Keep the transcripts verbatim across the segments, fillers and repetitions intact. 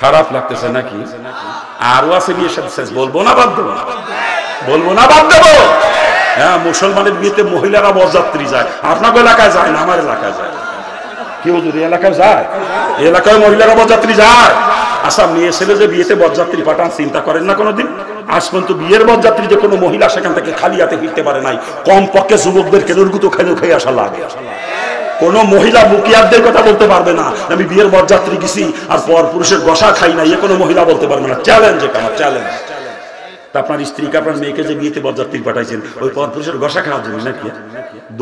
খারাপ লাগতেছে নাকি? আরো আছে বিয়ে সাথে শেষ, বলবো না বাদ দেবো, বলবো না বাদ দেবো। হ্যাঁ, মুসলমানের বিয়েতে মহিলারা বরযাত্রী যায়, আপনাকে এলাকায় যায় না, আমার এলাকায় যায়। কেউ যদি এলাকায় যায়, এলাকায় মহিলারা বরযাত্রী যায়। আচ্ছা, মেয়ে ছেলে যে বিয়েতে বরযাত্রী পাঠান, চিন্তা করেন না কোনোদিন? আজ পর্যন্ত বিয়ের বরযাত্রী যে কোনো মহিলা সেখান থেকে খালি হাতে ফিরতে পারে নাই, কম পক্ষে যুবকদের কেদুরগুতো খেয়ে খেয়ে আসা লাগে। কোনো মহিলা মুখিয়ারদের কথা বলতে পারবে না, আমি বিয়ের বরযাত্রী গেছি আর পর পুরুষের গসা খাই না, এ কোনো মহিলা বলতে পারবে না। চ্যালেঞ্জ, এটা চ্যালেঞ্জ। তা আপনার স্ত্রীকে, আপনার মেয়েকে যে বিয়েতে বরযাত্রী পাঠাইছেন, ওই পর পুরুষের গসা খাওয়ার জন্য নাকি?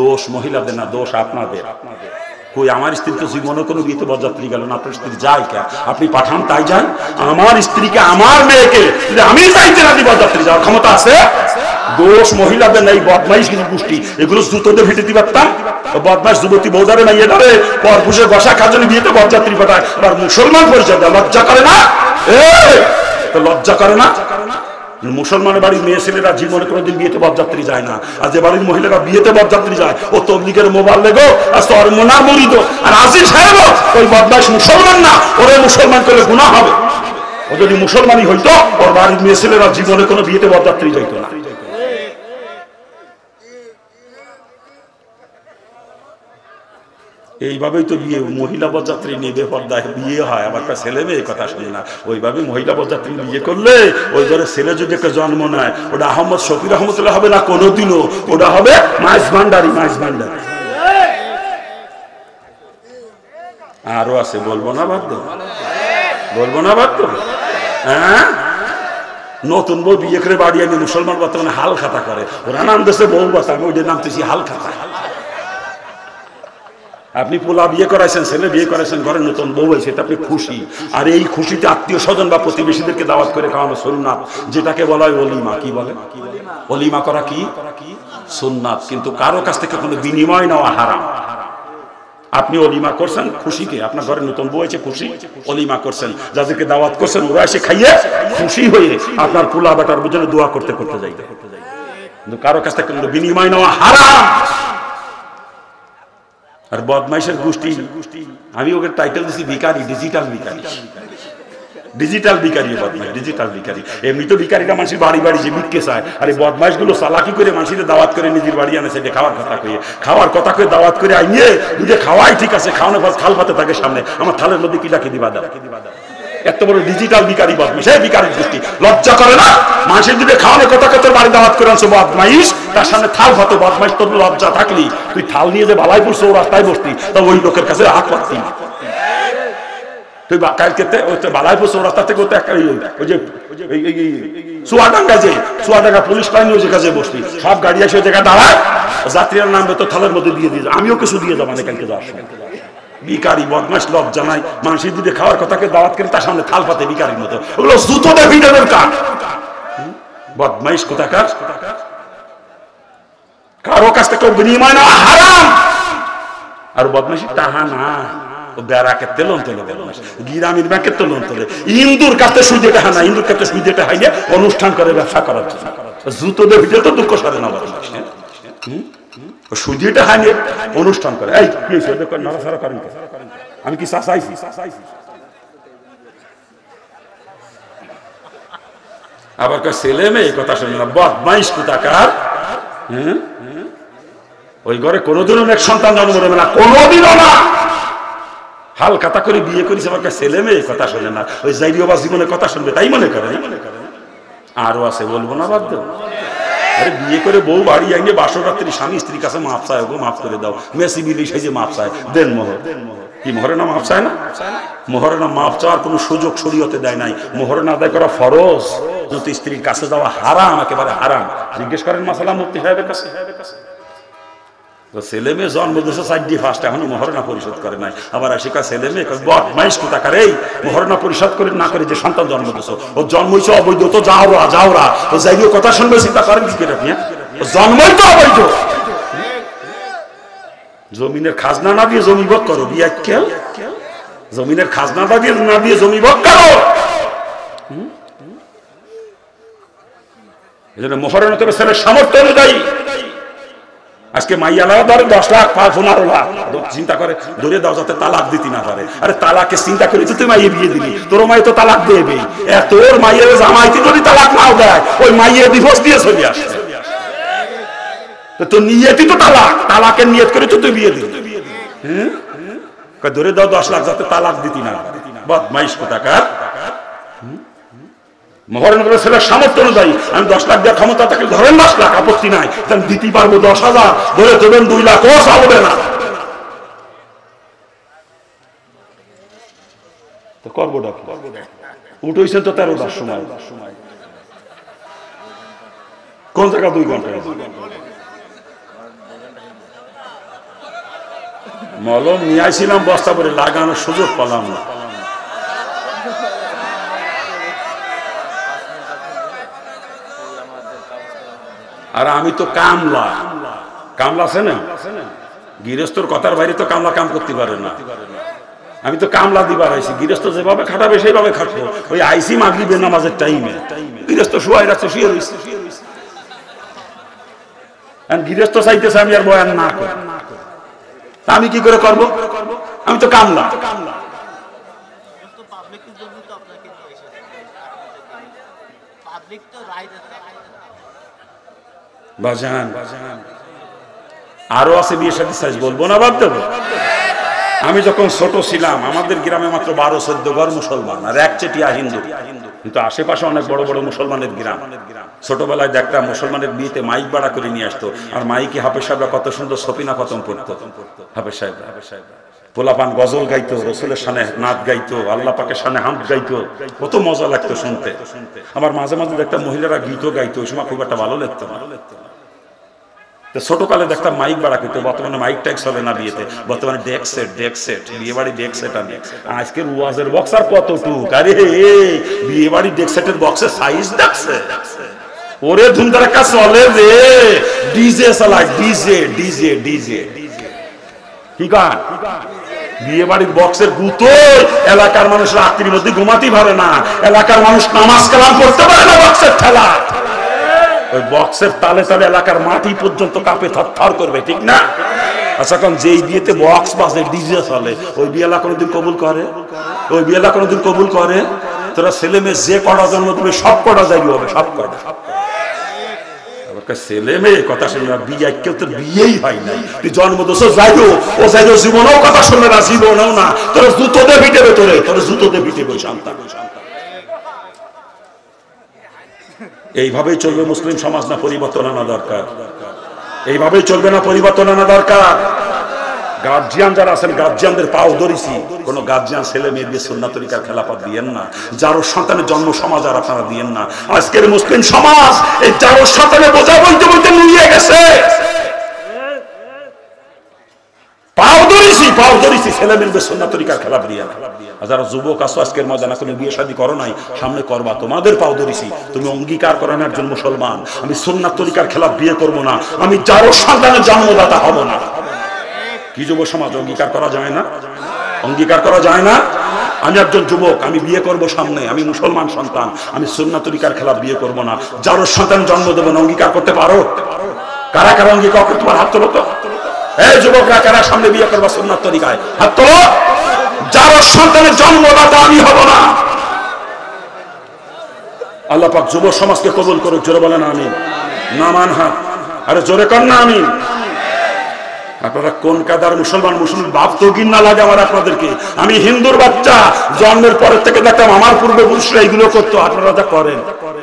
দোষ মহিলাদের না, দোষ আপনাদের। কই আমার স্ত্রী তো জীবনে কোনো বিয়েতে বরযাত্রী গেল না, আপনার স্ত্রী যায় কেন? আপনি পাঠান তাই যান। আমার স্ত্রীকে, আমার মেয়েকে আমি চাইতে রাজি বরযাত্রী যাওয়ার ক্ষমতা আছে? দোষ মহিলাদের নাই, বদমাইশ কিছু গোষ্ঠী, এগুলো জুতোদের ভিটে দিবার তা বদমাস যুবতী বৌদারে নাইয়ে ধরে পরপুষে বসা খাওয়ার জন্য বিয়েতে বরযাত্রী পাঠায়। আবার মুসলমান পরিচয় দেয়, লজ্জা করে না? এ লজ্জা করে না? মুসলমানের বাড়ির মেয়ে ছেলেরা জীবনে কোনোদিন বিয়েতে বরযাত্রী যায় না, আর যে বাড়ির মহিলারা বিয়েতে বরযাত্রী যায়, ও তবলিগের মোবাল্লেগ আর সরমনা মুরিদ আর আজিজ সাহেব, ওই বদমাস মুসলমান না, ওরে মুসলমান করলে গুনাহ হবে। ও যদি মুসলমানই হইতো, ওর বাড়ির মেয়ে ছেলেরা জীবনে কোনো বিয়েতে বরযাত্রী যাইতো না। এইভাবেই তো বিয়ে, মহিলা বরযাত্রী নেবে পর্দায় বিয়ে হয়। আবার একটা ছেলে মেয়ে কথা শুনি না, ওইভাবে মহিলা বরযাত্রী বিয়ে করলে ওই ঘরে ছেলে যদি একটা জন্ম নেয়, ওটা আহমদ শফির রহমতুল্লাহ হবে না কোনোদিনও, ওটা হবে মাইস ভান্ডারি, মাইস ভান্ডারি। আরো আছে, বলবো না বাদ দেবো, বলবো না বাদ দেবো। হ্যাঁ, নতুন বউ বিয়ে করে বাড়ি আনি, মুসলমান বর্তমানে হাল খাতা করে, ওরা নাম দেশে বউ বাস, আমি ওইটার নাম দিয়েছি হাল খাতা। আপনি পোলা বিয়ে করাইছেন, ছেলে বিয়ে করাইছেন, ঘরে নতুন বউ হয়েছে, আপনি খুশি। আর এই খুশিতে আত্মীয় স্বজন বা প্রতিবেশীদেরকে দাওয়াত করে খাওয়ানো সুন্নাত, যেটাকে বলা হয় ওলিমা। কি বলে? ওলিমা করা কি সুন্নাত, কিন্তু কারো কাছ থেকে কোনো বিনিময় নেওয়া হারাম। আপনি ওলিমা করছেন খুশিকে, আপনার ঘরে নতুন বউ হয়েছে খুশি, ওলিমা করছেন, যাদেরকে দাওয়াত করছেন ওরা এসে খাইয়ে খুশি হয়ে আপনার পোলা বেটার জন্য দোয়া করতে করতে যাইতে, কিন্তু কারো কাছ থেকে কোনো বিনিময় নেওয়া হারাম। আর বদমাইশের গোষ্ঠী, আমি ওকে টাইটেল দিছি ভিখারি, ডিজিটাল ভিখারি, ডিজিটাল ভিখারি বদমাইশ, ডিজিটাল ভিখারি। এমনি তো ভিখারিটা মানুষের বাড়ি বাড়ি যে ভিক্ষে চায়, আর এই বদমাইশ গুলো চালাকি করে মানুষের দাওয়াত করে নিজের বাড়ি আনে, সেটা খাওয়ার কথা কয়ে, খাওয়ার কথা কয়ে দাওয়াত করে আনিয়ে নিজে খাওয়াই, ঠিক আছে, খাওয়ানোর পর থাল পাতে থাকে সামনে, আমার থালের মধ্যে কি রাখি দিবা দাও, এত বড় ডিজিটাল ভিখারি বদমাইশ। এই ভিখারির গোষ্ঠী লজ্জা করে না? মানুষের যদি খাওয়ানোর কথা কথা বাড়ি দাওয়াত করে আনছো বদমাইশ, তার সামনে থাল হতো বদমাইশ, তোর লজ্জা থাকলি তুই থাল নিয়ে যে ভালাই পড়ছো ও রাস্তায় বসতি, তা ওই লোকের কাছে হাত পাততি না। তুই কালকে ওই ভালাই পড়ছো ও রাস্তা থেকে ওতে একটা ওই যে চুয়াডাঙ্গা, যে চুয়াডাঙ্গা পুলিশ লাইন, ওই জায়গায় যে বসতি, সব গাড়ি আসে ওই জায়গায় দাঁড়ায়, যাত্রীরা নামবে তো থালের মধ্যে দিয়ে দিয়ে, আমিও কিছু দিয়ে যাবো না কালকে যাওয়ার সময়। ভিখারি বদমাশ, লজ্জা নাই, মানুষের দিকে খাওয়ার কথাকে দাওয়াত করে তার সামনে থাল পাতে ভিখারির মতো, ওগুলো জুতোতে ভিড়ে দরকার। বদমাইশ কোথাকার, কারো কাছ থেকে বিনিময় নেওয়া হারাম। আর বদমাশি তাহা না, ও বেড়াকে তেলন তোলে, বদমাশ গিরামের ব্যাকে তেলন তোলে, ইন্দুর কাছে সুদে টাহা না, ইন্দুর কাছে সুদে টাহাই নিয়ে অনুষ্ঠান করে ব্যবসা করার জন্য, জুতোদের ভিতরে তো দুঃখ সারে না বদমাশ, সুদে টাহা নিয়ে অনুষ্ঠান করে। এই কি সুদে করে নড়াচড়া করেন, আমি কি সাসাইছি? আবার কা ছেলে মেয়ে কথা শুনে না, বদমাইশ কোথাকার। হ্যাঁ, ওই ঘরে কোনোদিনও এক সন্তান জন্ম নেবে না, কোনোদিনও না। হালকা তা করে বিয়ে করিস, আমাকে ছেলে মেয়ে কথা শোনে না, ওই জাইরিও বা জীবনে কথা শুনবে তাই মনে করে। আরো আছে, বলবো না বাদ দেবো। আরে বিয়ে করে বউ বাড়ি আনিয়ে বাসরাত্রি স্বামী স্ত্রীর কাছে মাপ চায়, ওগো মাপ করে দাও, মেসি বিলি সাইজে মাপ চায়, দেন মোহর। কি মোহরের নাম মাপ চায় না? মোহরের নাম মাপ চাওয়ার কোনো সুযোগ শরীয়তে দেয় নাই, মোহরের না আদায় করা ফরজ, কিন্তু স্ত্রীর কাছে যাওয়া হারাম, একেবারে হারাম। জিজ্ঞেস করেন মাসালা মুফতি সাহেবের কাছে। ছেলে মেয়ে জন্ম দিয়েছে চারটি ফার্স্ট, এখনো মহারণা পরিশোধ করে নাই, আবার আশিকা ছেলে মেয়ে বদমাইশ কোথাকার। এই মহারণা পরিশোধ করে না করে যে সন্তান জন্ম দিয়েছো, ও জন্মইছে অবৈধ, তো যাওরা যাওরা ও যাইও কথা শুনবে, চিন্তা করেন কি করে আপনি? ও জন্মই তো অবৈধ, জমিনের খাজনা না দিয়ে জমি ভোগ করো, বিয়ে কেল জমিনের খাজনা না দিয়ে না দিয়ে জমি ভোগ করো। এই জন্য মহারণা তোর ছেলের সামর্থ্য অনুযায়ী आज के माइयालाओ धरे दस लाख पाँच पनारो लाख चिंता करे धरे दाओ जाते तालाक दिते ना पारे। अरे तालाके चिंता करे तो तुई माइये बिये दिली तोर माइये तो तालाक देबेई आर तोर माइयेर জামাইকে যদি তালাক নাও দেয় ওই মাইয়ে ডিভোর্স দিয়ে চলে আসে তো তোর নিয়তই তো তালাক তালাকের নিয়ত করে তো তুই বিয়ে দিলি হ্যাঁ ক ধরে দাও দশ লাখ যাতে তালাক দিতে না পারে বদমাইশ কোথাকার সামর্থ্য অনুযায়ী আমি দশ লাখ দেওয়ার ক্ষমতা থাকলে ধরেন দশ লাখ আপত্তি নাই দিতে পারবো দশ হাজার ধরে দেবেন দুই লাখ ও চলবে না তো করবো না করবো না উঠে হয়েছেন তো তেরো দশ সময় কোন জায়গা দুই ঘন্টা মলম নিয়ে আসছিলাম বস্তা করে লাগানোর সুযোগ পেলাম না আর আমি তো কামলা কামলা আছে না গৃহস্থর কথার বাইরে তো কামলা কাম করতে পারে না আমি তো কামলা দিবার আইছি গৃহস্থ যেভাবে খাটাবে সেইভাবে খাটবো ওই আইসি মাগরিবের নামাজের টাইমে গৃহস্থ শুয়ে রাখছে শুয়ে রইছে আর গৃহস্থ চাইতেছে আমি আর বয়ান না করি আমি কি করে করব আমি তো কামলা আরো আছে বিয়ের সাথে সাইজ বলবো না বাদ দেবো আমি যখন ছোট ছিলাম আমাদের গ্রামে মাত্র বারো চোদ্দ ঘর মুসলমান আর এক চেটিয়া হিন্দু কিন্তু আশেপাশে অনেক বড় বড় মুসলমানের গ্রাম ছোটবেলায় দেখতাম মুসলমানের বিয়েতে মাইক ভাড়া করে নিয়ে আসতো আর মাইকে হাফেজ সাহেবরা কত সুন্দর সফিনা খতম পড়তো হাফেজ সাহেবরা পোলাপান গজল গাইতো রসুলের সামনে নাচ গাইতো আল্লাহ পাকের সামনে হামদ গাইতো কত মজা লাগতো শুনতে আমার মাঝে মাঝে দেখতাম মহিলারা গীতও গাইতো ওই সময় খুব একটা ভালো লাগতো ছোটকালে দেখতাম মাইক ভাড়া করতো বর্তমানে মাইক টাইক চলে না বিয়েতে বর্তমানে ডেক সেট ডেক সেট বিয়ে বাড়ি ডেক সেট আনে আজকের ওয়াজের বক্স আর কতটুক আরে বিয়ে বাড়ি ডেক সেটের বক্সের সাইজ দেখছে ওরে ধুমধারাক্কা চলে রে ডিজে চালায় ডিজে ডিজে ডিজে কি গান বিয়ে বাড়ির বক্সের গুতো এলাকার মানুষ রাত্রির মধ্যে ঘুমাতেই পারে না এলাকার মানুষ নামাজ কালাম করতে পারে না বক্সের ঠেলা ওই বক্সের তালে তালে এলাকার মাটি পর্যন্ত কাঁপে থরথর করবে ঠিক না আচ্ছা কোন যেই বিয়েতে বক্স বাজে ডিজে চলে ওই বিয়েলা কোনদিন কবুল করে ওই বিয়েলা কোনদিন কবুল করে তোরা ছেলে মেয়ে যে কটা জন্ম তুমি সব কটা যাই হবে সব কটা ছেলে মেয়ে কথা শুনে না বিয়ে কেউ তোর বিয়েই হয় নাই তুই জন্ম দোষ যাইও ও যাইও জীবনেও কথা শুনে না জীবনেও না তোর জুতো দে ভিটে তোরে তোর জুতো দে ভিটে শান্তা এইভাবেই চলবে মুসলিম সমাজ না পরিবর্তন আনা দরকার এইভাবেই চলবে না পরিবর্তন আনা দরকার গার্জিয়ান যারা আছেন গার্জিয়ানদের পাও ধরেছি কোন গার্জিয়ান ছেলে মেয়ে দিয়ে সুন্নাত তরিকার খেলাফত দিয়েন না যারো সন্তানের জন্ম সমাজ আর আপনারা দিয়েন না আজকের মুসলিম সমাজ এই যারো সন্তানে বোঝা বলতে বলতে নুয়ে গেছে পাও ধরেছি পাও ধরেছি ছেলে মেয়ে দিয়ে সুন্নাত তরিকার খেলাফত দিয়েন না যারা যুবক আছো আজকের ময়দানে কোনো বিয়ে শাদী করো নাই সামনে করবা তোমাদের পাও ধরেছি তুমি অঙ্গীকার করো না একজন মুসলমান আমি সুন্নাত তরিকার খেলাফত বিয়ে করবো না আমি যারো সন্তানের জন্মদাতা হব না কি যুব সমাজ অঙ্গীকার করা যায় না অঙ্গীকার করা যায় না আমি একজন যুবক আমি বিয়ে করব সামনে আমি মুসলমান সন্তান আমি সুন্নাত তরিকার খেলাফ বিয়ে করব না যারো সন্তান জন্ম দেব না অঙ্গীকার করতে পারো কারা কারা অঙ্গীকার করতে পারো হাত তোলো তো এই যুবকরা কারা সামনে বিয়ে করবা সুন্নাত তরিকায় হাত তোলো যারো সন্তানের জন্মদাতা আমি হব না আল্লাহ পাক যুব সমাজকে কবুল করুক জোরে বলেন আমিন না মান হাত আরে জোরে কর না আমিন আপনারা কোন কাদার মুসলমান মুসলমান বাপ তো গিন্না লাগে আমার আপনাদেরকে আমি হিন্দুর বাচ্চা জন্মের পরের থেকে দেখতাম আমার পূর্বে পুরুষরা এইগুলো করতো আপনারা যা করেন